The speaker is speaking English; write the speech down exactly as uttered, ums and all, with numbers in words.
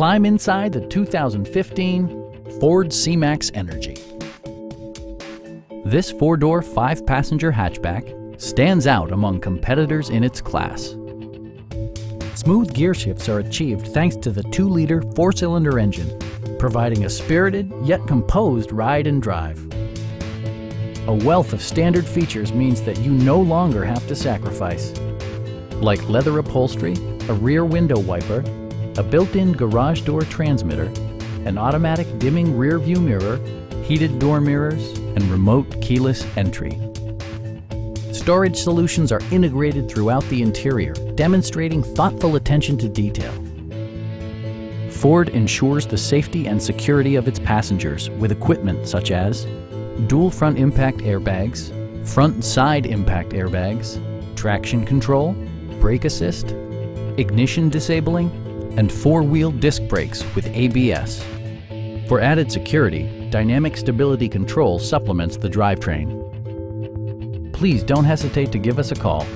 Climb inside the two thousand fifteen Ford C-Max Energi. This four-door, five-passenger hatchback stands out among competitors in its class. Smooth gear shifts are achieved thanks to the two-liter four-cylinder engine, providing a spirited yet composed ride and drive. A wealth of standard features means that you no longer have to sacrifice, like leather upholstery, a rear window wiper, a built-in garage door transmitter, an automatic dimming rear-view mirror, heated door mirrors, and remote keyless entry. Storage solutions are integrated throughout the interior, demonstrating thoughtful attention to detail. Ford ensures the safety and security of its passengers with equipment such as dual front impact airbags, front and side impact airbags, traction control, brake assist, ignition disabling, and four-wheel disc brakes with A B S. For added security, dynamic stability control supplements the drivetrain. Please don't hesitate to give us a call.